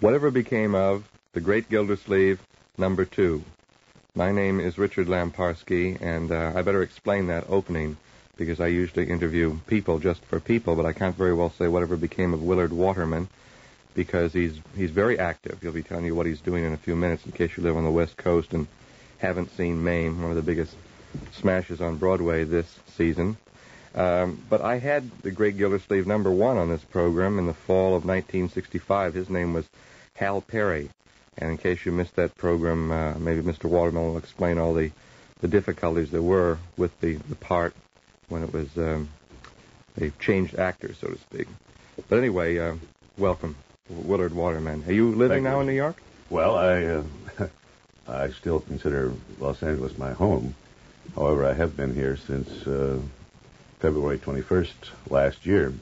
Whatever became of The Great Gildersleeve, number 2. My name is Richard Lamparski, and I better explain that opening, because I usually interview people just for people, but I can't very well say whatever became of Willard Waterman, because he's very active. He'll be telling you what he's doing in a few minutes, in case you live on the West Coast and haven't seen Mame, one of the biggest smashes on Broadway this season. But I had The Great Gildersleeve number 1 on this program in the fall of 1965. His name was Hal Peary. And in case you missed that program, maybe Mr. Waterman will explain all the difficulties there were with the part when it was, they changed actors, so to speak. But anyway, welcome, Willard Waterman. Are you living now in New York? Well, I still consider Los Angeles my home. However, I have been here since February 21st last year,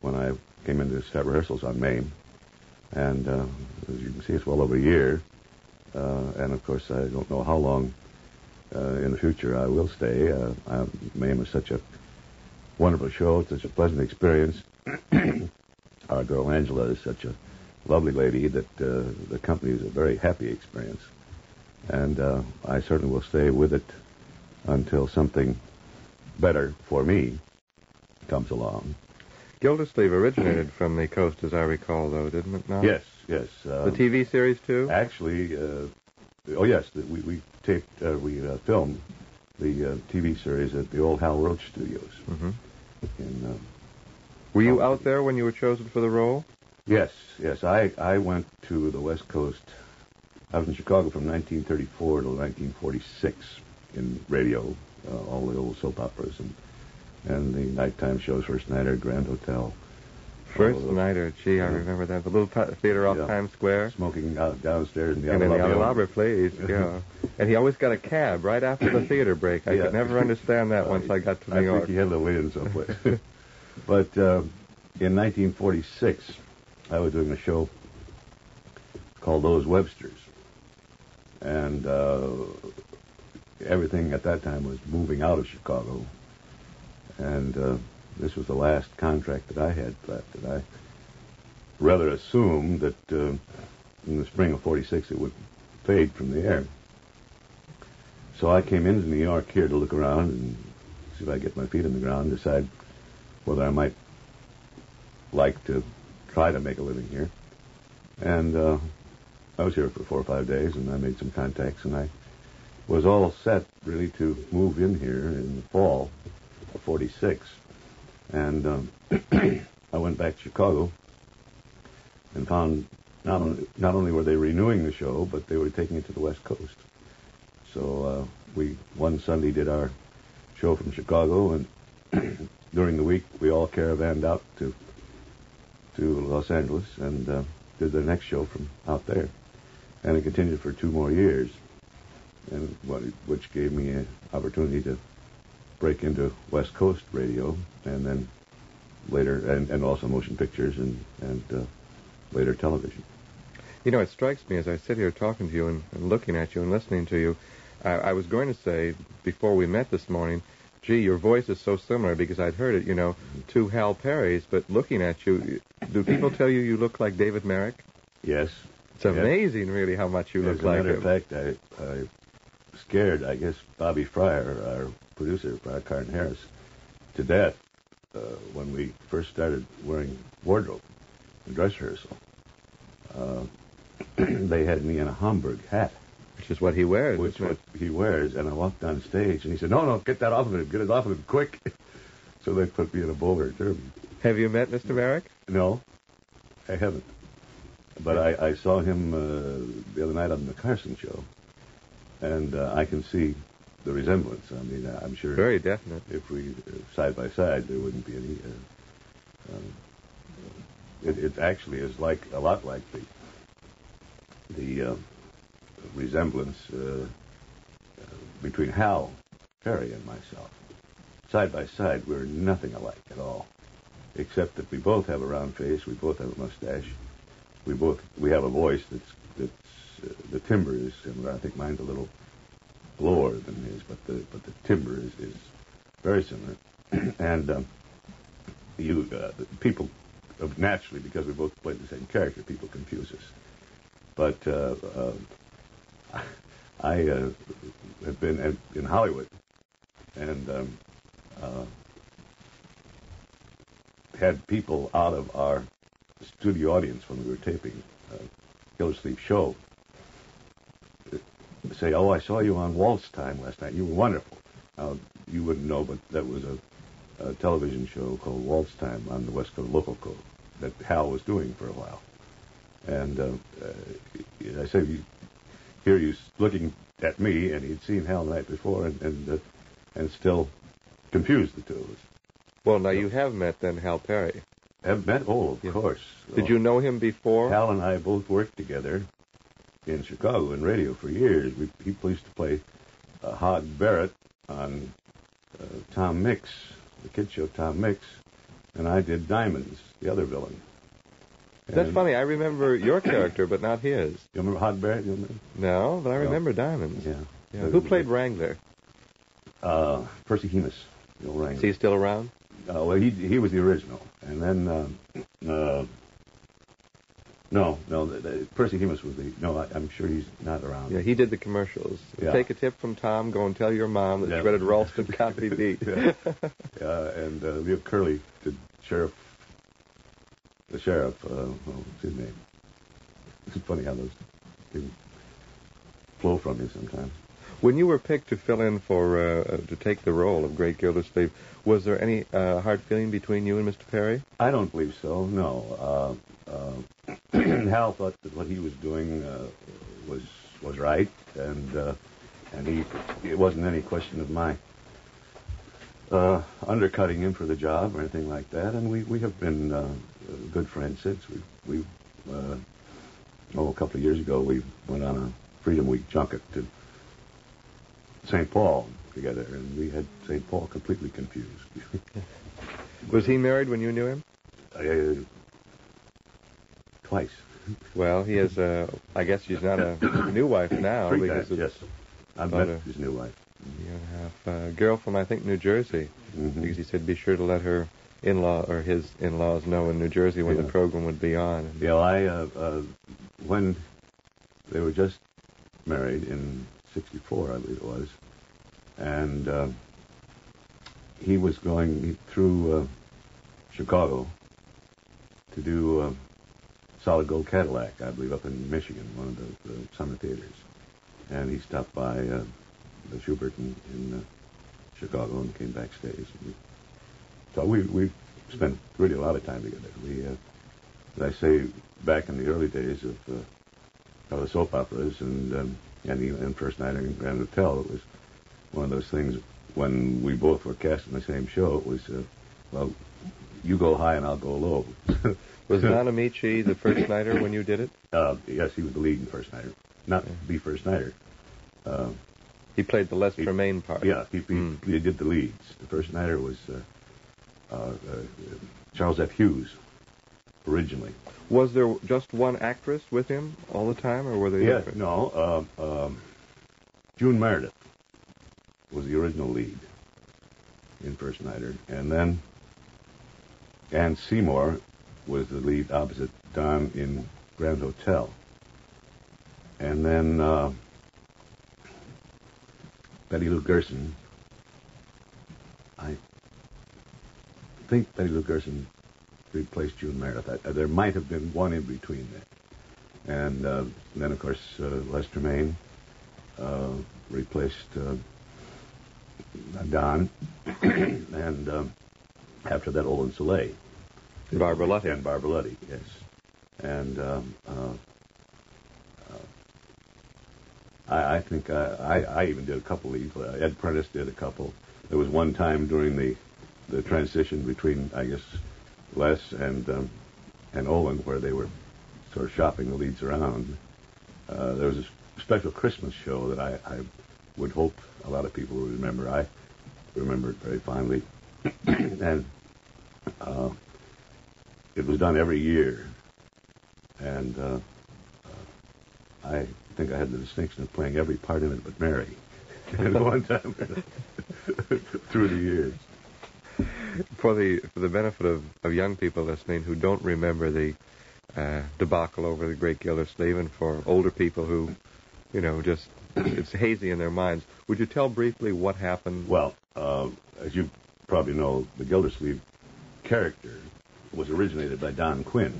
when I came into set rehearsals on Mame. And as you can see, it's well over a year. And, of course, I don't know how long in the future I will stay. Mame is such a wonderful show. It's such a pleasant experience. Our girl Angela is such a lovely lady that the company is a very happy experience. And I certainly will stay with it until something better for me comes along. Gildersleeve originated from the coast, as I recall, though, didn't it? Not? Yes. The TV series, too? Actually, we filmed the TV series at the old Hal Roach studios. Mm-hmm. In, were you out there when you were chosen for the role? Yes. I went to the West Coast. I was in Chicago from 1934 to 1946 in radio, all the old soap operas and the nighttime shows, First Nighter, Grand Hotel. First Nighter, gee, I remember that. The little theater off Times Square. Smoking out downstairs in the Alibaba. And in the Alibaba, please, yeah. And he always got a cab right after the theater break. I could never understand that once I got to New York. I think he had to wait in someplace. But in 1946, I was doing a show called Those Websters. And everything at that time was moving out of Chicago. And this was the last contract that I had left. And I rather assumed that in the spring of 46 it would fade from the air. So I came into New York here to look around and see if I could get my feet on the ground, decide whether I might like to try to make a living here. And I was here for 4 or 5 days, and I made some contacts, and I was all set, really, to move in here in the fall 46, and I went back to Chicago and found not only were they renewing the show, but they were taking it to the West Coast. So we one Sunday did our show from Chicago, and during the week we all caravanned out to Los Angeles and did the next show from out there, and it continued for 2 more years, and which gave me an opportunity to break into West Coast radio, and then later, and also motion pictures, and later television. You know, it strikes me as I sit here talking to you and looking at you and listening to you, I was going to say before we met this morning, gee, your voice is so similar, because I'd heard it, you know, to Hal Perry's, but looking at you, do people tell you you look like David Merrick? Yes. It's amazing, really, how much you look like him. As a matter of fact, I scared, I guess, Bobby Fryer, our producer, Brad Carton Harris, to death when we first started wearing wardrobe and dress rehearsal. They had me in a Homburg hat. Which is what he wears. And I walked on stage, and he said, no, get that off of him. Get it off of him quick. So they put me in a bowler turban. Have you met Mr. Merrick? No, I haven't. But I saw him the other night on the Carson show, and I can see the resemblance. I mean, I'm sure very definite. If we side by side, there wouldn't be any. It actually is a lot like the resemblance between Hal Perry and myself. Side by side, we're nothing alike at all, except that we both have a round face, we both have a mustache, we have a voice that's the timbre is similar. I think mine's a little lower than his, but the timbre is very similar, and the people naturally, because we both play the same character, people confuse us. But I have been in Hollywood and had people out of our studio audience when we were taping Gildersleeve show say, "Oh, I saw you on Waltz Time last night. You were wonderful." You wouldn't know, but that was a television show called Waltz Time on the West Coast Local Code that Hal was doing for a while. And I said, here he was looking at me, and he'd seen Hal the night before, and still confused the two of us. Well, now you have met then Hal Peary. Have met? Oh, of course. Did you know him before? Hal and I both worked together in Chicago in radio for years. He used to play Hod Barrett on Tom Mix, the kid show Tom Mix, and I did Diamonds, the other villain. And that's funny. I remember your character, but not his. You remember Hod Barrett? You remember? No, but I remember Diamonds. Yeah. Who played Wrangler? Percy Hemus, the old Wrangler. Is he still around? Well, he was the original, and then Percy Hemus was the. No, I'm sure he's not around. Yeah, he did the commercials. Yeah. Take a tip from Tom. Go and tell your mom that shredded Ralston can't be beat. And Leo Curley did Sheriff. The sheriff, what's his name? It's funny how those things flow from you sometimes. When you were picked to fill in to take the role of Great Gildersleeve, was there any hard feeling between you and Mr. Peary? I don't believe so, no. Hal thought that what he was doing was right, and it wasn't any question of my undercutting him for the job or anything like that, and we have been good friends since. We a couple of years ago, we went on a Freedom Week junket to St. Paul together, and we had St. Paul completely confused. Was he married when you knew him? Twice. Well, he has, I guess she's not a new wife now. I've met his new wife. You have a girl from, I think, New Jersey, because he said be sure to let her in-law or his in-laws know in New Jersey when the program would be on. Yeah, when they were just married in 1964, I believe it was, and he was going through Chicago to do Solid Gold Cadillac, I believe, up in Michigan, one of the summer theaters, and he stopped by the Schubert in Chicago and came backstage. So we've spent really a lot of time together. We, as I say, back in the early days of the soap operas and First Night in Grand Hotel, it was one of those things when we both were cast in the same show, it was, you go high and I'll go low. Was Don Ameche the First Nighter when you did it? Yes, he was the leading First Nighter. Not the First Nighter. He played the Les Tremaine part. Yeah, he did the leads. The First Nighter was... Charles F. Hughes, originally. Was there just one actress with him all the time, or were there? Yes, no. June Meredith was the original lead in First Nighter, and then Ann Seymour was the lead opposite Don in Grand Hotel, and then Betty Lou Gerson. I think Betty Lou Gerson replaced June Meredith. There might have been one in between there. And then, of course, Les Tremaine replaced Don. And after that, Olin Soleil. Barbarotti. And Barbarotti, yes. And I think I even did a couple leads. Ed Prentice did a couple. There was one time during the transition between, I guess, Les and Olin, where they were sort of shopping the leads around. There was a special Christmas show that I would hope a lot of people would remember. I remember it very fondly. And it was done every year. And I think I had the distinction of playing every part in it but Mary. And one time through the years. For the benefit of young people listening who don't remember the debacle over The Great Gildersleeve, and for older people who, you know, just it's hazy in their minds, would you tell briefly what happened? Well, as you probably know, the Gildersleeve character was originated by Don Quinn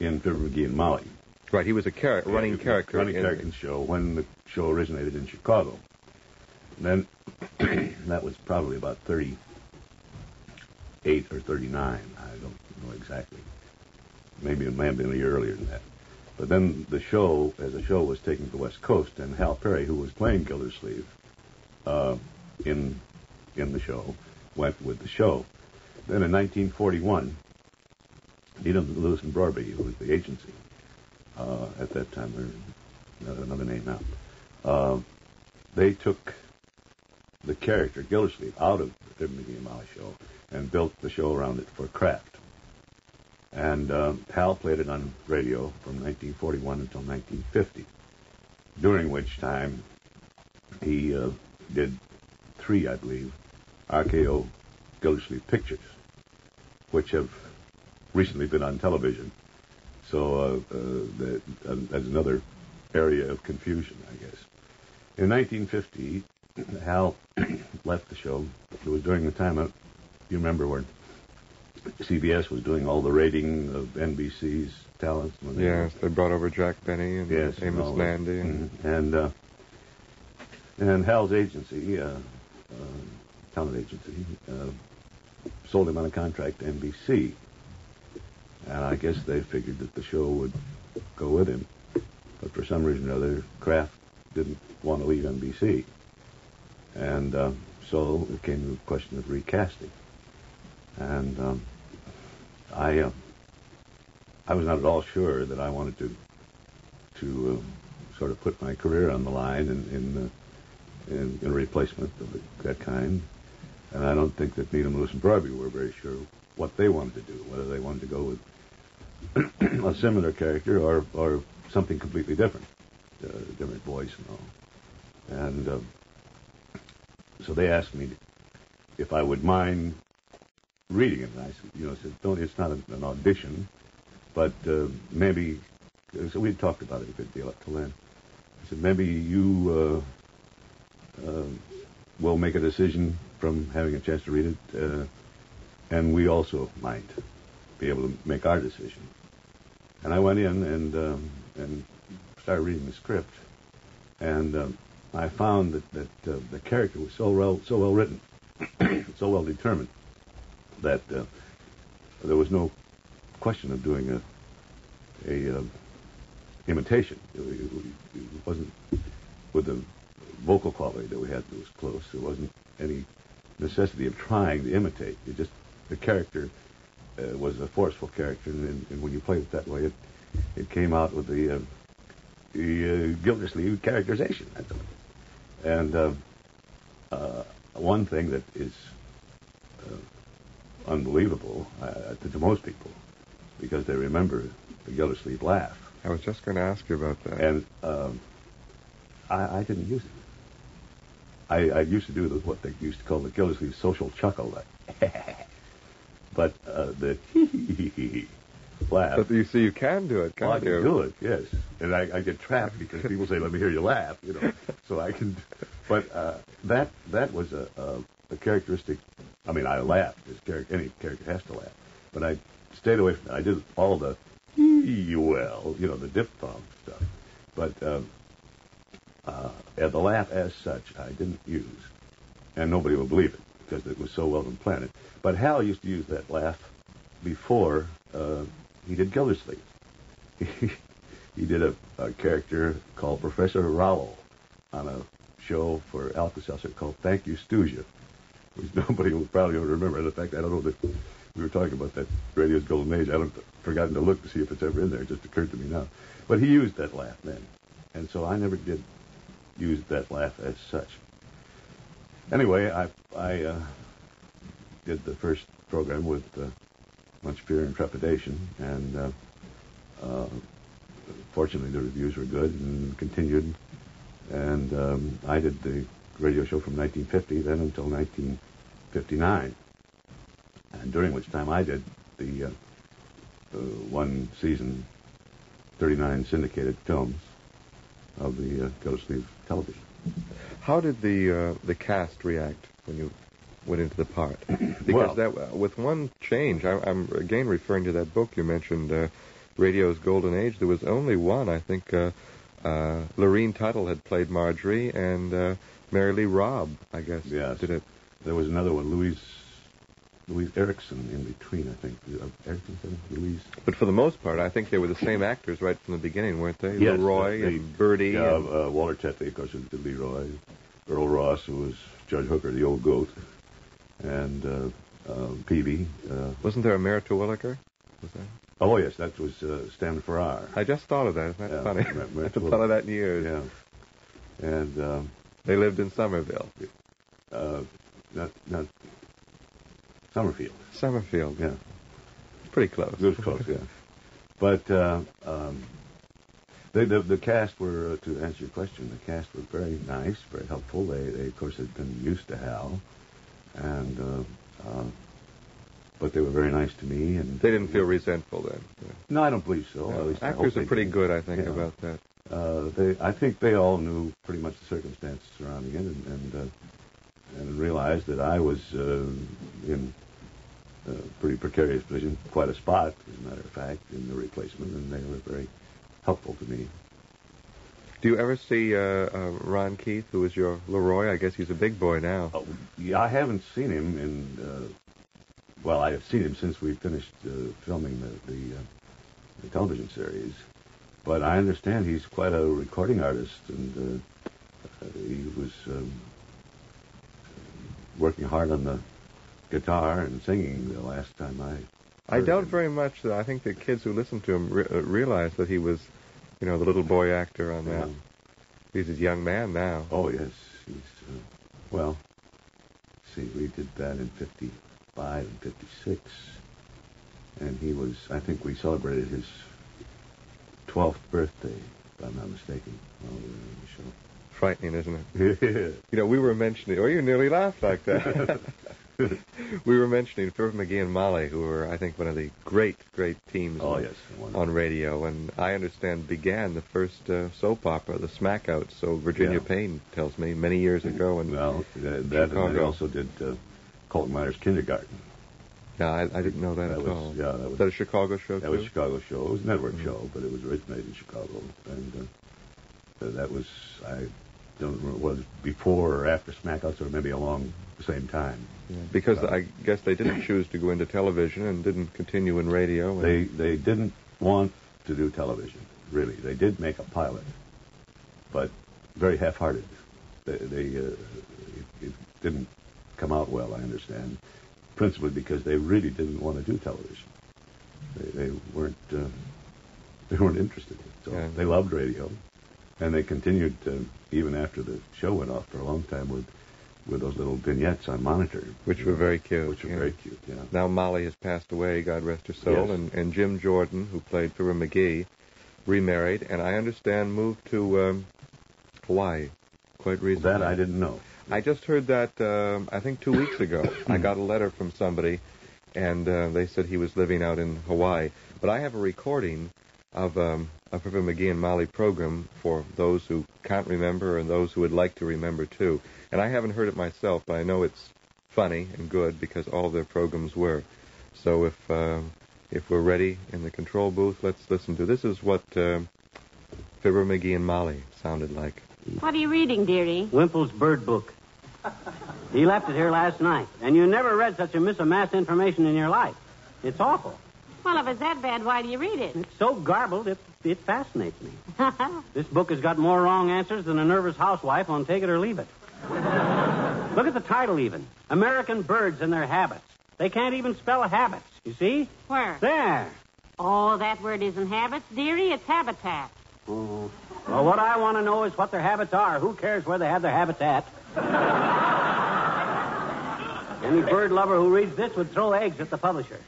in Fibber McGee and Molly. Right, he was a running character. Running character in the show when the show originated in Chicago. And then that was probably about 38 or 39. I don't know exactly. Maybe it may have been a year earlier than that. But then the show, as a show, was taken to the West Coast, and Hal Peary, who was playing Gildersleeve in the show, went with the show. Then in 1941, Needham, Lewis, and Broadby, who was the agency at that time, they're another name now, they took the character Gildersleeve out of the Mickey and Molly show and built the show around it for Kraft. And Hal played it on radio from 1941 until 1950, during which time he did three, I believe, RKO Gildersleeve pictures, which have recently been on television. So that's another area of confusion, I guess. In 1950, Hal left the show. It was during the time of, you remember, when CBS was doing all the rating of NBC's talents. Yes, they brought over Jack Benny and Amos Landy. And Hal's agency, talent agency, sold him on a contract to NBC. And I guess they figured that the show would go with him. But for some reason or other, Kraft didn't want to leave NBC. And so it came to the question of recasting. And I was not at all sure that I wanted to sort of put my career on the line in a replacement of that kind. And I don't think that Needham, Lewis, and Broadby were very sure what they wanted to do, whether they wanted to go with a similar character or something completely different, different voice and all. And so they asked me if I would mind reading it. And I said, don't, it's not an audition, but maybe, so we'd talked about it a good deal up till then. I said, maybe you will make a decision from having a chance to read it, and we also might be able to make our decision. And I went in and started reading the script, and I found that the character was so well written, so well determined, that there was no question of doing a imitation. It wasn't with the vocal quality that we had that was close. There wasn't any necessity of trying to imitate. It just, the character was a forceful character, and when you played it that way, it came out with the Gildersleeve characterization. And one thing that is unbelievable to most people, because they remember the Gildersleeve laugh. I was just going to ask you about that. And I didn't use it. I used to do what they used to call the Gildersleeve social chuckle. But the hee-hee-hee-hee laugh. But you see, you can do it, can't you? I can do it, yes. And I get trapped because people say, let me hear you laugh, So I can... But that was a characteristic... I mean, I laughed. Any character has to laugh. But I stayed away from that. I did all the the diphthong stuff. But... the laugh as such, I didn't use. And nobody would believe it, because it was so well implanted. But Hal used to use that laugh before he did Gildersleeve. He did a character called Professor Rowell on a show for Alka-Seltzer called Thank You, Stoogia, which nobody will probably remember. In fact, I don't know that we were talking about that Radio's Golden Age. I've forgotten to look to see if it's ever in there. It just occurred to me now. But he used that laugh then. And so I never did used that laugh as such. Anyway, I did the first program with much fear and trepidation, and fortunately the reviews were good and continued. And I did the radio show from 1950 then until 1959, and during which time I did the one season 39 syndicated films of the Gildersleeve television. How did the cast react when you went into the part? Because with one change, I'm again referring to that book you mentioned, Radio's Golden Age. There was only one, I think. Lorene Tuttle had played Marjorie, and Mary Lee Robb, I guess, yes, did it. There was another one, Louise Erickson, in between, I think. Louise. But for the most part, I think they were the same actors right from the beginning, weren't they? Yes, Leroy and Bertie. Yeah, and... Walter Tetley, of course, who did Leroy. Earl Ross, who was Judge Hooker, the old goat. And Peavy. Wasn't there a Merritt Williker? Was that? Oh, yes, that was Stan Farrar. I just thought of that. Isn't that funny? I haven't thought of that in years. Yeah. And... they lived in Somerville. Not... Summerfield. Summerfield. Yeah. Pretty close. It was close, yeah. But the cast were, to answer your question, the cast were very nice, very helpful. They of course, had been used to Hal, and but they were very nice to me. And they didn't feel resentful then? Yeah. No, I don't believe so. No, at least actors are pretty good, I think, about that. I think they all knew pretty much the circumstances surrounding it, and realized that I was in a pretty precarious position, quite a spot, as a matter of fact, in the replacement, and they were very helpful to me. Do you ever see Ron Keith, who was your Leroy? I guess he's a big boy now. Oh, yeah, I haven't seen him in... well, I have seen him since we finished filming the television series, but I understand he's quite a recording artist, and he was... working hard on the guitar and singing the last time I doubt him. Very much that I think the kids who listened to him realize that he was, you know, the little boy actor on that. He's a young man now. Oh, yes. He's, we did that in 55 and 56. And he was, I think we celebrated his 12th birthday, if I'm not mistaken, while we were on the show. Frightening, isn't it? Yeah. You know, we were mentioning... Oh, you nearly laughed like that. We were mentioning Fibber McGee and Molly, who were, I think, one of the great, great teams on radio. And I understand began the first soap opera, The Smackouts, so Virginia Payne tells me, many years ago. And that and they also did Colt Myers Kindergarten. No, I didn't know that at all. Yeah, that was that a Chicago show, That was a Chicago show. It was a network show, but it was originated in Chicago. And that was... I don't remember if it was before or after Smackouts, or maybe along the same time. Yeah, because I guess they didn't choose to go into television and didn't continue in radio. And... They didn't want to do television, really. They did make a pilot, but very half-hearted. It didn't come out well, I understand, principally because they really didn't want to do television. They weren't interested. So they loved radio. And they continued, even after the show went off, for a long time with those little vignettes on monitor. Which were very cute. Which were very cute, yeah. Now Molly has passed away, God rest her soul, and Jim Jordan, who played Fibber McGee, remarried, and I understand moved to Hawaii quite recently. Well, that I didn't know. I just heard that, I think 2 weeks ago. I got a letter from somebody, and they said he was living out in Hawaii. But I have a recording of... a Fibber McGee and Molly program for those who can't remember and those who would like to remember, too. And I haven't heard it myself, but I know it's funny and good because all their programs were. So if we're ready in the control booth, let's listen to this. This is what Fibber McGee and Molly sounded like. What are you reading, dearie? Wimple's Bird Book. He left it here last night, and you never read such a miss of mass information in your life. It's awful. Well, if it's that bad, why do you read it? It's so garbled, it fascinates me. This book has got more wrong answers than a nervous housewife on Take It or Leave It. Look at the title, even. American Birds and Their Habits. They can't even spell habits, you see? Where? There. Oh, that word isn't habits, dearie. It's habitat. Oh. Well, what I want to know is what their habits are. Who cares where they have their habitat? Any bird lover who reads this would throw eggs at the publisher.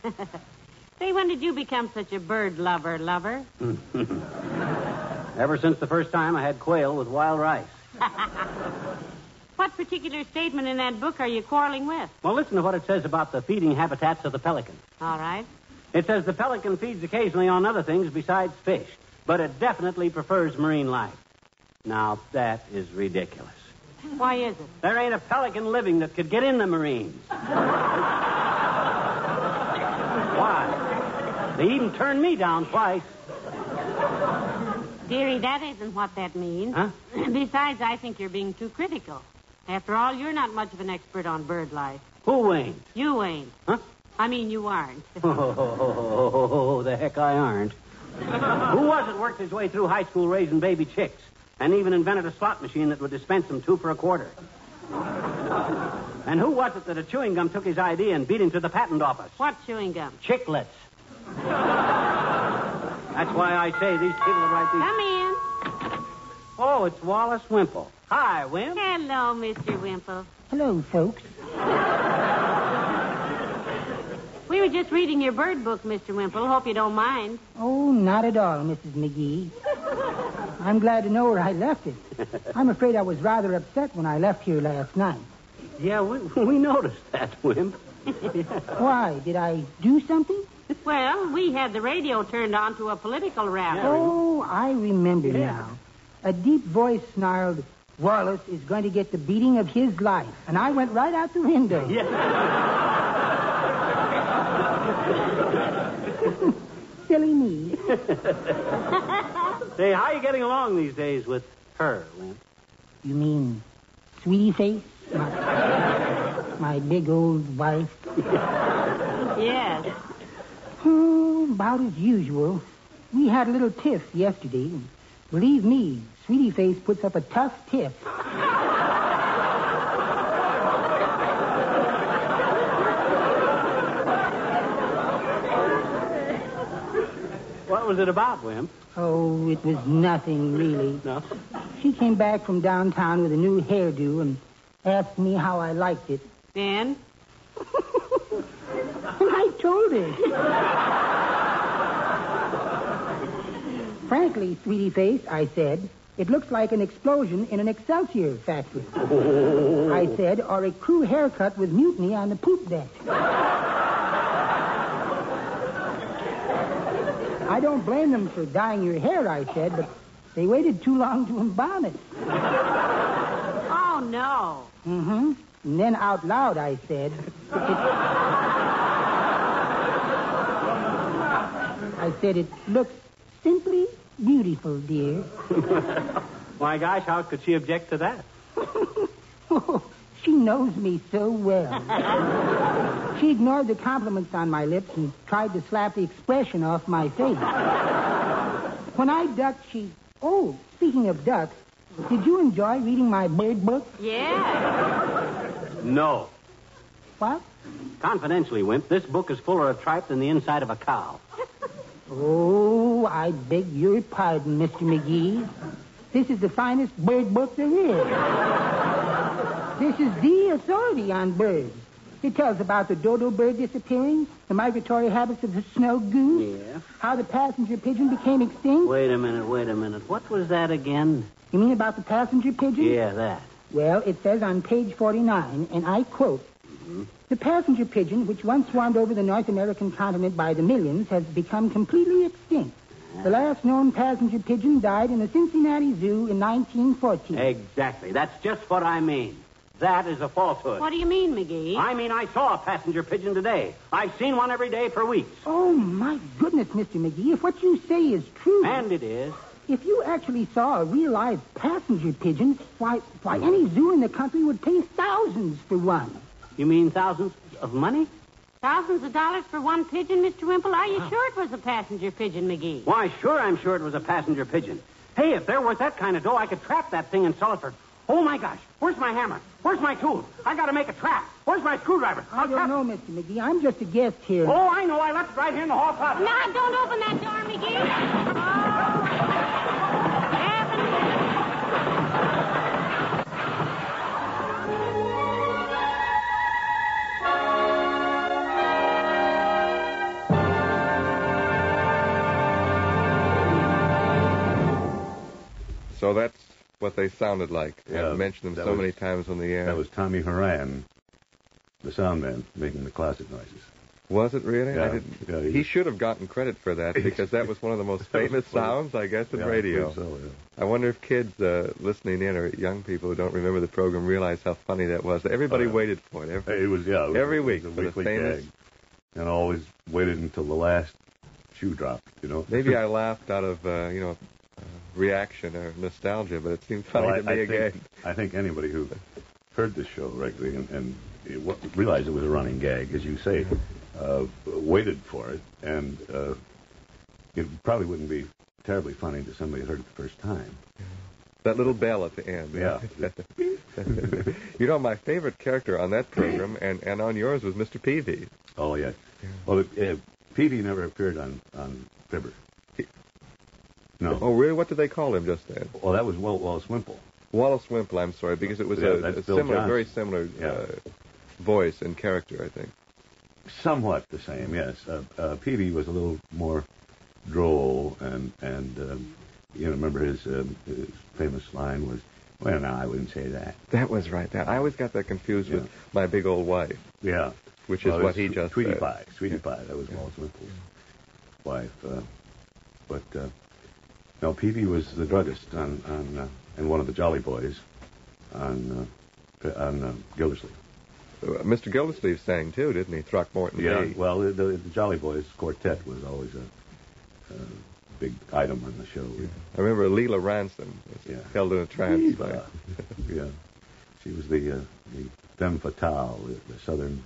Say, when did you become such a bird lover? Ever since the first time I had quail with wild rice. What particular statement in that book are you quarreling with? Well, listen to what it says about the feeding habitats of the pelican. All right. It says the pelican feeds occasionally on other things besides fish. but it definitely prefers marine life. Now, that is ridiculous. Why is it? There ain't a pelican living that could get in the Marines. Why? They even turned me down twice. Dearie, that isn't what that means. Huh? Besides, I think you're being too critical. After all, you're not much of an expert on bird life. Who ain't? You ain't. Huh? I mean, you aren't. Oh, the heck I aren't. Who was it worked his way through high school raising baby chicks and even invented a slot machine that would dispense them 2 for a quarter? And who was it that a chewing gum took his idea and beat him to the patent office? What chewing gum? Chiclets. That's why I say these people are right there. Come in. Oh, it's Wallace Wimple. Hi, Wimp. Hello, Mr. Wimple. Hello, folks. We were just reading your bird book, Mr. Wimple. Hope you don't mind. Oh, not at all, Mrs. McGee. I'm glad to know where I left it. I'm afraid I was rather upset when I left here last night. Yeah, we noticed that, Wimp. Why? Did I do something? Well, we had the radio turned on to a political rally. Oh, I remember now. A deep voice snarled, "Wallace is going to get the beating of his life." And I went right out the window. Yeah. Silly me. Say, how are you getting along these days with her, Wimp? You mean Sweetie Face? My big old wife? Yes. Oh, about as usual. We had a little tiff yesterday. Believe me, Sweetie Face puts up a tough tiff. What was it about, Wimp? Oh, it was nothing, really. No? She came back from downtown with a new hairdo and asked me how I liked it. And? And I told her. Frankly, Sweetie Face, I said, it looks like an explosion in an Excelsior factory. Oh. I said, or a crew haircut with mutiny on the poop deck. I don't blame them for dyeing your hair, I said, but they waited too long to embalm it. Oh, no. Mm-hmm. And then out loud, I said... it looks simply beautiful, dear. My gosh, how could she object to that? Oh, she knows me so well. She ignored the compliments on my lips and tried to slap the expression off my face. When I ducked, she... Oh, speaking of ducks, did you enjoy reading my bird book? Yeah. No. What? Confidentially, Wimp, this book is fuller of tripe than the inside of a cow. Oh, I beg your pardon, Mr. McGee. This is the finest bird book there is. This is the authority on birds. It tells about the dodo bird disappearing, the migratory habits of the snow goose, how the passenger pigeon became extinct. Wait a minute. What was that again? You mean about the passenger pigeon? Yeah, that. Well, it says on page 49, and I quote, "The passenger pigeon, which once swarmed over the North American continent by the millions, has become completely extinct. The last known passenger pigeon died in the Cincinnati Zoo in 1914. Exactly. That's just what I mean. That is a falsehood. What do you mean, McGee? I mean, I saw a passenger pigeon today. I've seen one every day for weeks. Oh, my goodness, Mr. McGee, if what you say is true... And it is. If you actually saw a real live passenger pigeon, why any zoo in the country would pay thousands for one. You mean thousands of money? Thousands of dollars for one pigeon, Mr. Wimple? Are you sure it was a passenger pigeon, McGee? Why, sure, I'm sure it was a passenger pigeon. Hey, if there was that kind of dough, I could trap that thing and sell it for... Oh, my gosh. Where's my hammer? Where's my tools? I got to make a trap. Where's my screwdriver? I don't know, Mr. McGee. I'm just a guest here. Oh, I know. I left it right here in the hall closet. Now, don't open that door, McGee. Oh, heaven. So that's what they sounded like. Yeah, I've mentioned them so many times on the air. That was Tommy Horan, the sound man, making the closet noises. Was it really? Yeah. I didn't. Yeah, he should have gotten credit for that, because that was one of the most famous sounds, I guess, in radio. I wonder if kids listening in, or young people who don't remember the program, realize how funny that was. Everybody waited for it. Every week. It was a weekly famous gag. And I always waited until the last shoe dropped, you know. Maybe I laughed out of, reaction or nostalgia, but it seemed funny to me again. I think anybody who heard this show regularly and realized it was a running gag, as you say, waited for it, and it probably wouldn't be terribly funny to somebody who heard it the first time. That little bell at the end. Yeah. You know, my favorite character on that program and on yours was Mr. Peavy. Oh, yeah. Well, Peavy never appeared on Fibber. No. Oh, really? What did they call him just then? Well, that was Wallace Wimple. Wallace Wimple, I'm sorry, because it was a similar, very similar voice and character, I think. Somewhat the same, yes. Peavy was a little more droll, and remember his famous line was, well, no, I wouldn't say that. That was right. That I always got that confused with My Big Old Wife. Yeah. Which is what he just Sweetie Pie. Sweetie Pie. That was Wallace Wimple's wife. But Peavy was the druggist and one of the Jolly Boys on Gildersleeve. Mr. Gildersleeve sang, too, didn't he? Throckmorton. Yeah, well, the Jolly Boys quartet was always a big item on the show. Yeah. I remember Leela Ransom held in a trance. Yeah. She was the femme fatale, the Southern...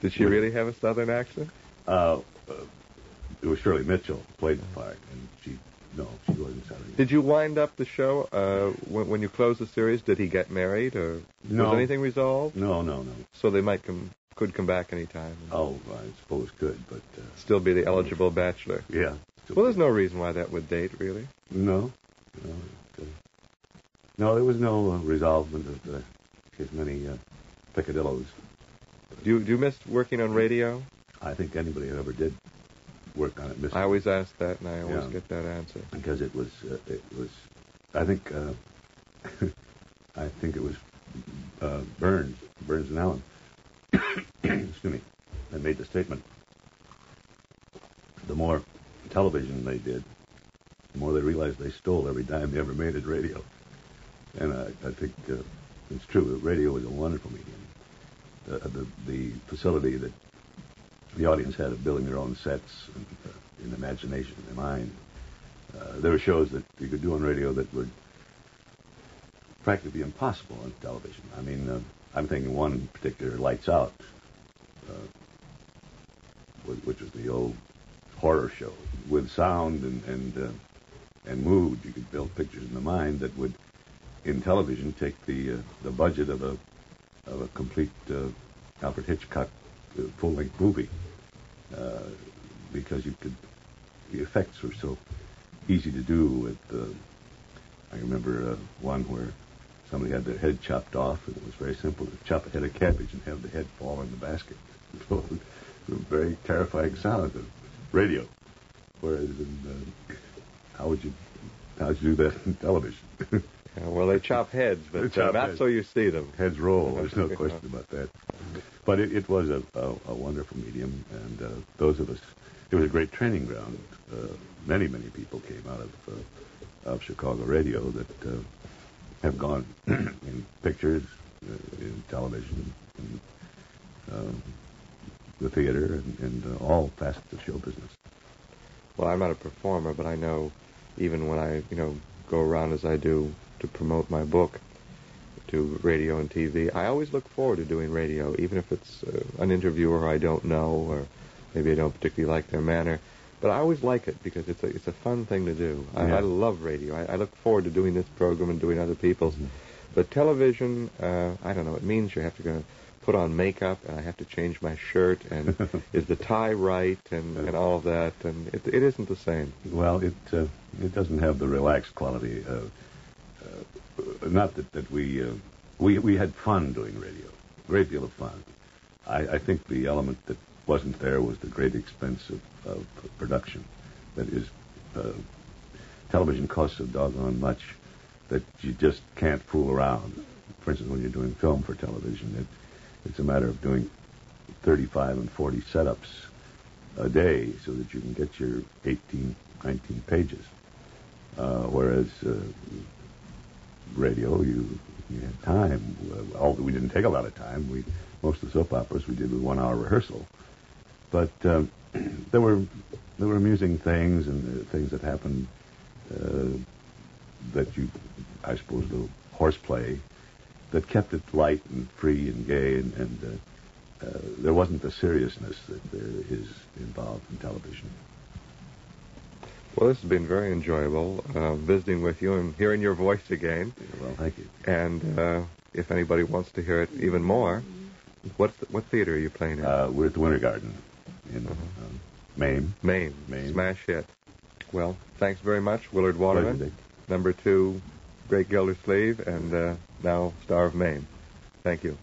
Did she really have a Southern accent? It was Shirley Mitchell played the part, and she wasn't Southern. Did you wind up the show when you closed the series? Did he get married, or was anything resolved? No. So they could come back any time. Oh, I suppose could, but still be the eligible bachelor. Yeah. Well, there's no reason why that would date, really. No. No, there was no resolvement of his many peccadillos. Do you miss working on radio? I think anybody who ever did work on it missed it. I always ask that, and I always get that answer. Because it was Burns and Allen. Excuse me. They made the statement. The more television they did, the more they realized they stole every dime they ever made at radio. And I think it's true. Radio was a wonderful medium. The facility that the audience had of building their own sets and, in imagination, in their mind. There were shows that you could do on radio that were practically impossible on television. I mean, I'm thinking one particular, Lights Out, which was the old horror show. With sound and mood, you could build pictures in the mind that would, in television, take the budget of a complete Alfred Hitchcock full-length movie, because the effects were so easy to do. I remember one where somebody had their head chopped off, and it was very simple to chop a head of cabbage and have the head fall in the basket. So it was a very terrifying sound of radio. Whereas, how'd you do that in television? Well, they chop heads, but not heads. So you see them. Heads roll. There's no question about that. But it was a wonderful medium, and those of us, it was a great training ground. Many, many people came out of Chicago radio that have gone in pictures, in television, in the theater, and all facets of show business. Well, I'm not a performer, but I know even when I, go around as I do, to promote my book to radio and TV. I always look forward to doing radio, even if it's an interviewer I don't know, or maybe I don't particularly like their manner. But I always like it because it's a fun thing to do. I love radio. I look forward to doing this program and doing other people's. Mm-hmm. But television, I don't know, it means you have to go put on makeup, and I have to change my shirt, and is the tie right, and all of that, and it isn't the same. Well, it doesn't have the relaxed quality of... not that we had fun doing radio, a great deal of fun. I think the element that wasn't there was the great expense of production. That is, television costs so doggone much that you just can't fool around. For instance, when you're doing film for television, it's a matter of doing 35 and 40 setups a day so that you can get your 18, 19 pages. Whereas radio, you had time. Although we didn't take a lot of time. Most of the soap operas we did with 1 hour rehearsal. But there were amusing things and things that happened that you, I suppose, the horseplay that kept it light and free and gay, and there wasn't the seriousness that there is involved in television. Well, this has been very enjoyable, visiting with you and hearing your voice again. Well, thank you. And if anybody wants to hear it even more, what theater are you playing in? We're at the Winter Garden in Mame. Mame. Smash hit. Well, thanks very much, Willard Waterman. Pleasure, number 2, Great Gildersleeve, and now star of Mame. Thank you.